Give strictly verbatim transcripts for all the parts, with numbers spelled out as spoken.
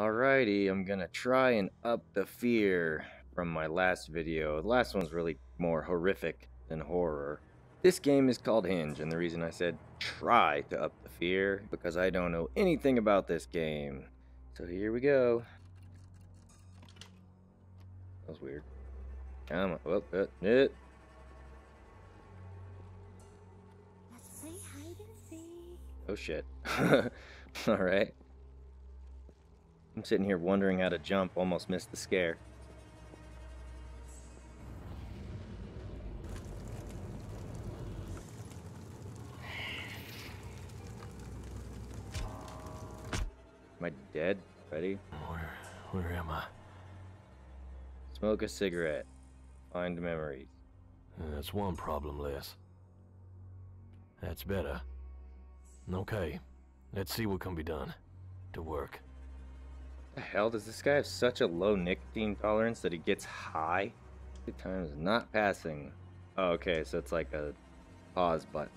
Alrighty, I'm gonna try and up the fear from my last video. The last one's really more horrific than horror. This game is called Hinge, and the reason I said try to up the fear, because I don't know anything about this game. So here we go. That was weird. Come on. Well, uh, uh. Oh shit. Alright. I'm sitting here wondering how to jump, almost missed the scare. Am I dead? Ready? Where, where am I? Smoke a cigarette. Find memories. That's one problem less. That's better. Okay, let's see what can be done to work. The hell, does this guy have such a low nicotine tolerance that he gets high? The time is not passing. Oh, okay, so it's like a pause button.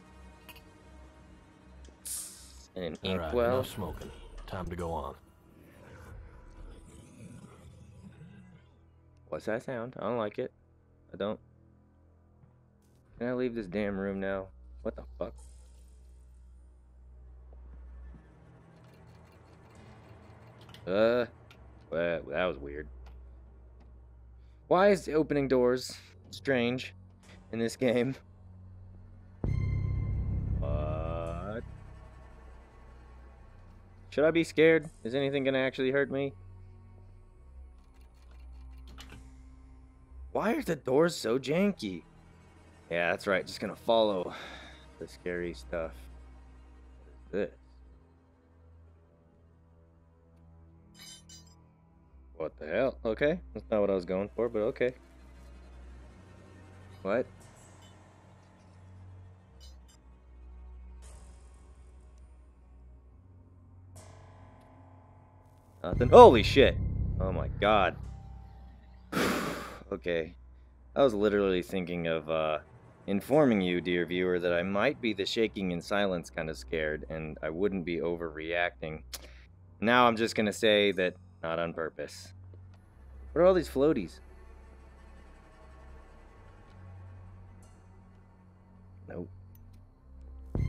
And an inkwell. All right, enough smoking. Time to go on. What's that sound? I don't like it. I don't. Can I leave this damn room now? What the fuck? Uh, well, that was weird. Why is opening doors strange in this game? What? Should I be scared? Is anything gonna actually hurt me? Why are the doors so janky? Yeah, that's right. Just gonna follow the scary stuff. What is this? What the hell? Okay, that's not what I was going for, but okay. What? Nothing. Holy shit! Oh my god. Okay. I was literally thinking of uh, informing you, dear viewer, that I might be the shaking in silence kind of scared, and I wouldn't be overreacting. Now I'm just gonna say that not on purpose. What are all these floaties? Nope.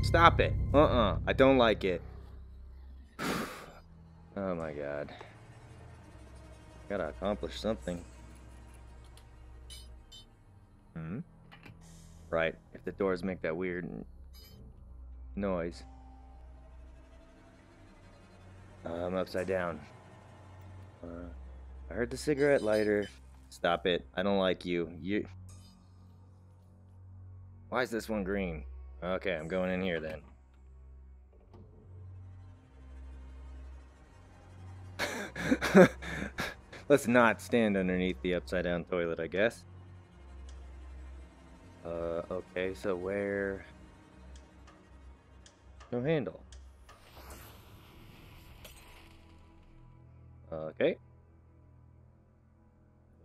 Stop it. Uh-uh. I don't like it. Oh my god. Gotta accomplish something. Hmm? Right. If the doors make that weird noise. Uh, I'm upside down. Uh, I heard the cigarette lighter. Stop it. I don't like you. You. Why is this one green? Okay, I'm going in here then. Let's not stand underneath the upside down toilet, I guess. Uh, okay, so where? No handle. Okay.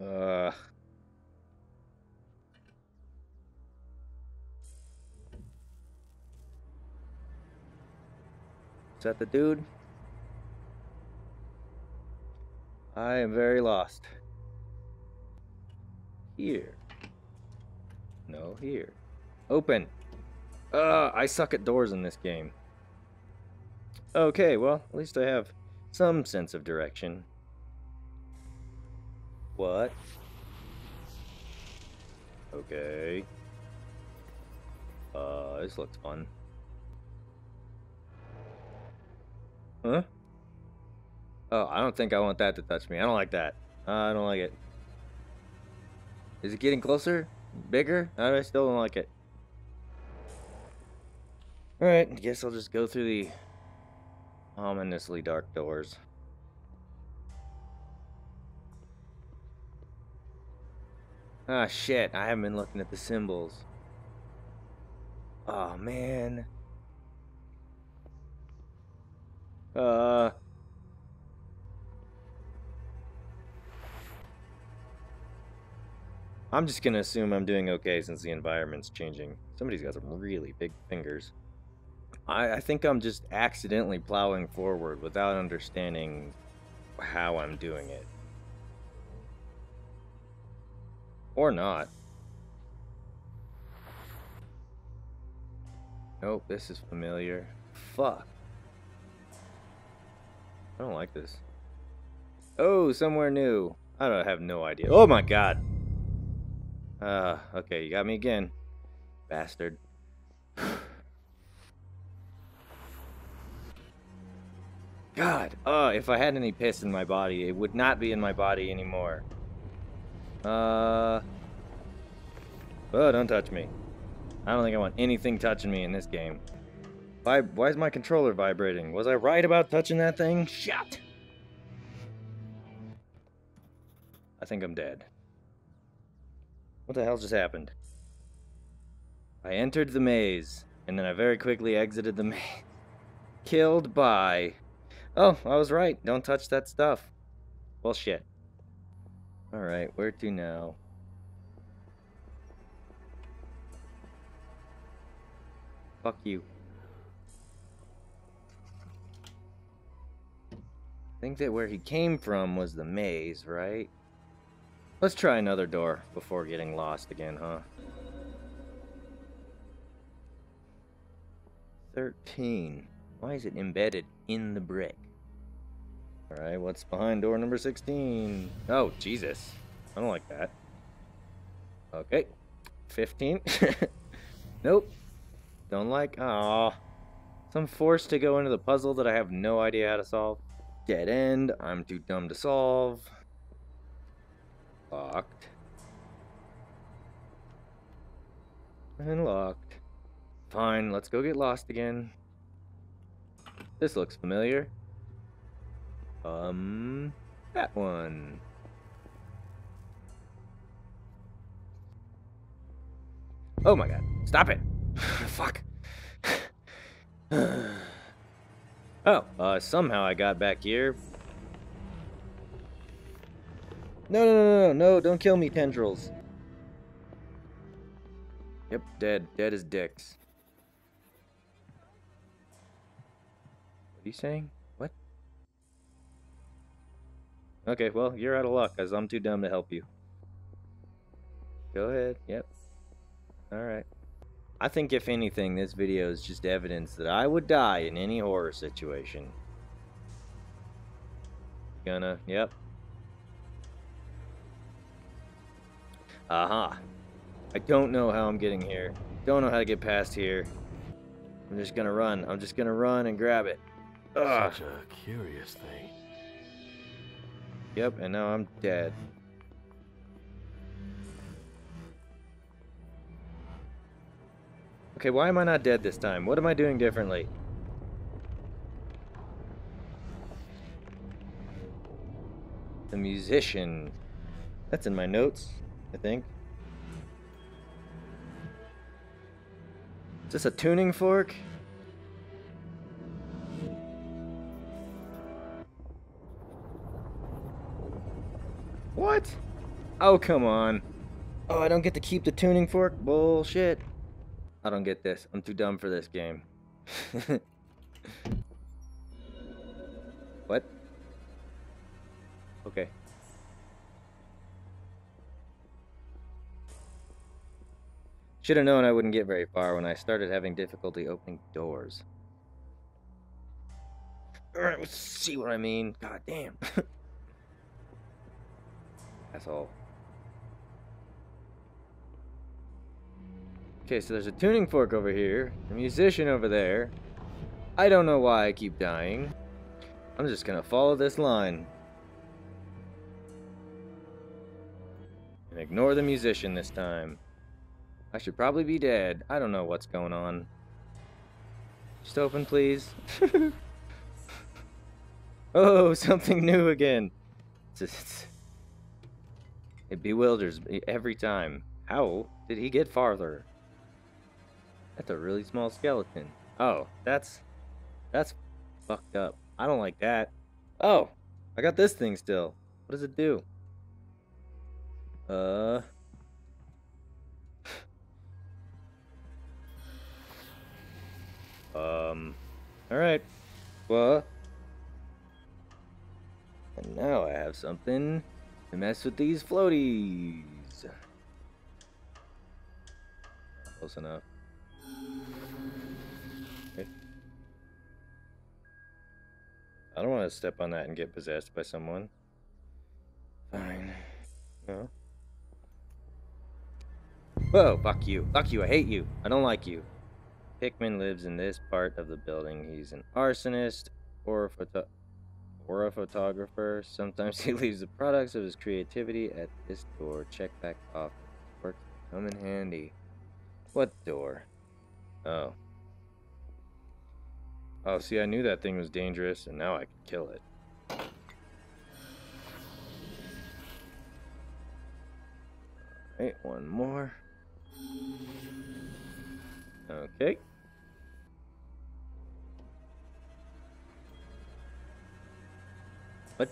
Uh. Is that the dude? I am very lost. Here. No, here. Open. Uh, I suck at doors in this game. Okay, well, at least I have some sense of direction. What? Okay. Uh, this looks fun. Huh? Oh, I don't think I want that to touch me. I don't like that. Uh, I don't like it. Is it getting closer? Bigger? No, I still don't like it. Alright, I guess I'll just go through the ominously dark doors. Ah, shit. I haven't been looking at the symbols. Oh, man. Uh. I'm just gonna assume I'm doing okay since the environment's changing. Somebody's got some really big fingers. I, I think I'm just accidentally plowing forward without understanding how I'm doing it. Or not. Nope, this is familiar. Fuck. I don't like this. Oh, somewhere new. I don't have no idea. Oh my god. Uh, okay, you got me again. Bastard. God, uh, if I had any piss in my body, it would not be in my body anymore. Uh, oh, don't touch me. I don't think I want anything touching me in this game. Why, why is my controller vibrating? Was I right about touching that thing? Shit! I think I'm dead. What the hell just happened? I entered the maze, and then I very quickly exited the maze. Killed by... Oh, I was right. Don't touch that stuff. Well, shit. Alright, where to now? Fuck you. I think that where he came from was the maze, right? Let's try another door before getting lost again, huh? thirteen. Why is it embedded in the brick? Alright, what's behind door number sixteen? Oh, Jesus. I don't like that. Okay. fifteen. Nope. Don't like... Aw. So I'm forced to go into the puzzle that I have no idea how to solve. Dead end. I'm too dumb to solve. Locked. And locked. Fine, let's go get lost again. This looks familiar. Um, that one. Oh my god, stop it! Fuck. oh, uh, somehow I got back here. No, no, no, no, no, don't kill me, tendrils. Yep, dead. Dead as dicks. What are you saying? What? Okay, well, you're out of luck, because I'm too dumb to help you. Go ahead. Yep. Alright. I think, if anything, this video is just evidence that I would die in any horror situation. Gonna... Yep. Aha. Uh-huh. I don't know how I'm getting here. Don't know how to get past here. I'm just gonna run. I'm just gonna run and grab it. Ugh. Such a curious thing. Yep, and now I'm dead. Okay, why am I not dead this time? What am I doing differently? The musician. That's in my notes, I think. Is this a tuning fork? What? Oh, come on. Oh, I don't get to keep the tuning fork? Bullshit. I don't get this. I'm too dumb for this game. What? Okay. Should have known I wouldn't get very far when I started having difficulty opening doors. Alright, let's see what I mean. God damn. That's all. Okay, so there's a tuning fork over here, a musician over there. I don't know why I keep dying. I'm just gonna follow this line. And ignore the musician this time. I should probably be dead. I don't know what's going on. Just open, please. Oh, something new again. It bewilders me every time. How did he get farther? That's a really small skeleton. Oh, that's... That's fucked up. I don't like that. Oh, I got this thing still. What does it do? Uh... Um, alright. Well, And now I have something to mess with these floaties. Close enough. Okay. I don't want to step on that and get possessed by someone. Fine. No. Whoa, fuck you. Fuck you, I hate you. I don't like you. Pickman lives in this part of the building. He's an arsonist or a, photo or a photographer. Sometimes he leaves the products of his creativity at this door. Check back off. Work come in handy. What door? Oh. Oh, see, I knew that thing was dangerous, and now I can kill it. Alright, one more. Okay. What?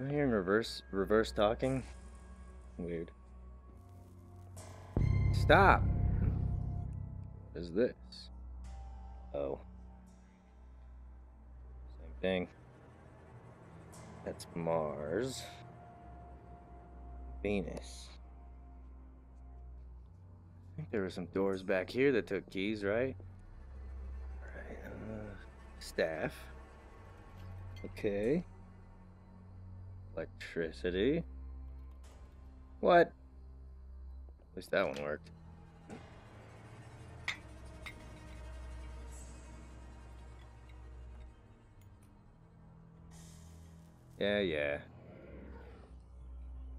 I'm hearing reverse reverse talking. Weird. Stop. What is this? Oh. Same thing. That's Mars. Venus. I think there were some doors back here that took keys, right? Right. Uh, staff. Okay. Electricity. What? At least that one worked. Yeah, yeah.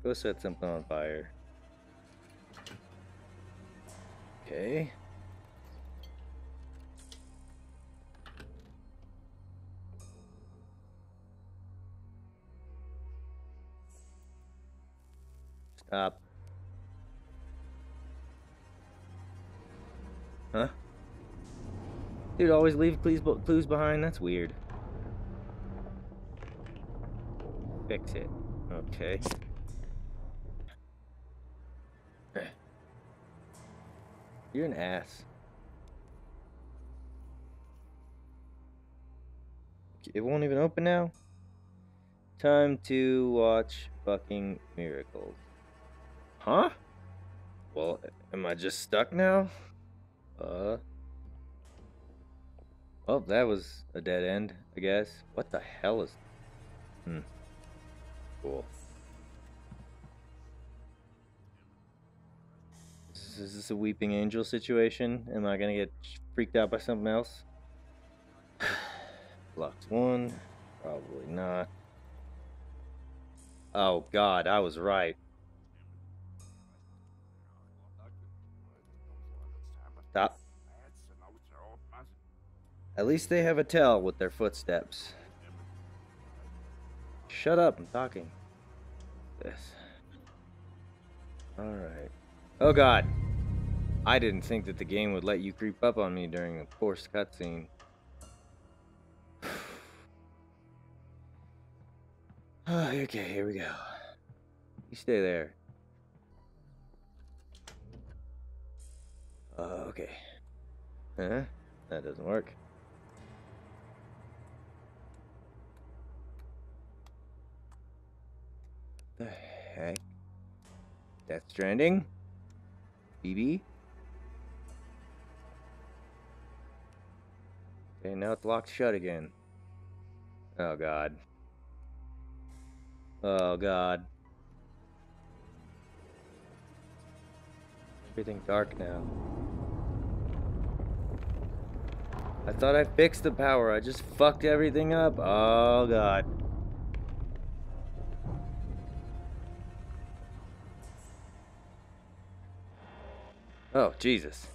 Go set something on fire. Okay. Stop. Huh? Dude, always leave clues, clues behind? That's weird. Fix it. Okay. You're an ass. It won't even open now? Time to watch fucking miracles. Huh? Well, am I just stuck now? Uh. Well, that was a dead end, I guess. What the hell is... Hmm. Cool. Is this a weeping angel situation? Am I gonna get freaked out by something else? Locked one. Probably not. Oh god, I was right. Stop. At least they have a tell with their footsteps. Shut up, I'm talking. This. Alright. Oh god. I didn't think that the game would let you creep up on me during a forced cutscene. Oh, okay, here we go. You stay there. Uh, okay. Huh? That doesn't work. The heck? Death Stranding? B B? Okay, now it's locked shut again. Oh god. Oh god. Everything's dark now. I thought I fixed the power, I just fucked everything up. Oh god. Oh, Jesus.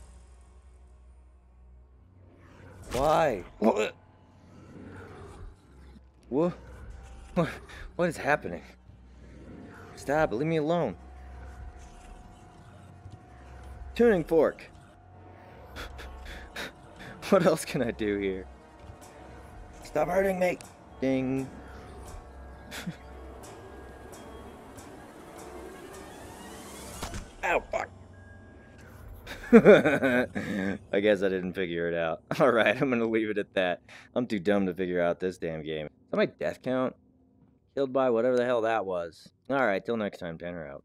Why? What? What? What is happening? Stop, leave me alone. Tuning fork. What else can I do here? Stop hurting me. Ding. Ow, fuck. I guess I didn't figure it out. Alright, I'm gonna leave it at that. I'm too dumb to figure out this damn game. Is that my death count? Killed by whatever the hell that was. Alright, till next time, Tanner out.